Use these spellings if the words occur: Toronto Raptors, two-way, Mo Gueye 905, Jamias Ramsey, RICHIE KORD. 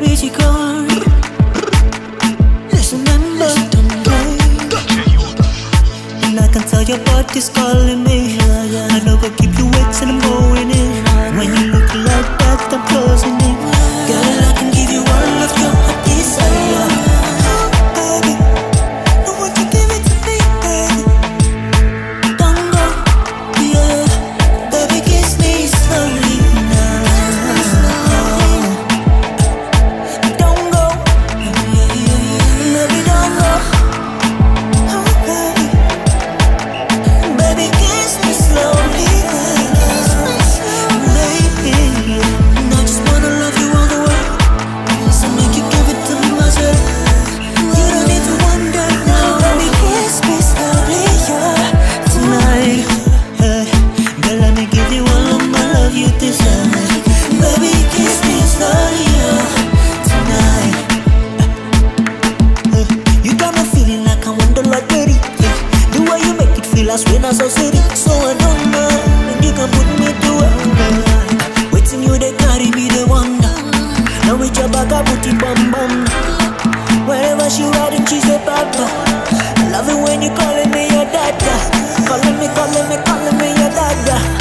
Richie Kord. Listen and learn. And I can tell your body's calling me. I know I keep you waiting, I'm going in. When you look like that, I'm closing in. Girl, I can give you all of your desire. Baby, I want you to give it to me, baby. Don't go, yeah. Baby, kiss me slowly now. Don't go, yeah. Baby, don't go. Oh, baby. Baby, kiss me slowly now. When I saw city, so I don't know. And you can put me to work. Waiting you, they carry me, they wonder. Now with your back, I put it bum bum. Wherever she riding, she's a papa. I love it when you calling me your dada. Calling me, calling me, calling me your dada.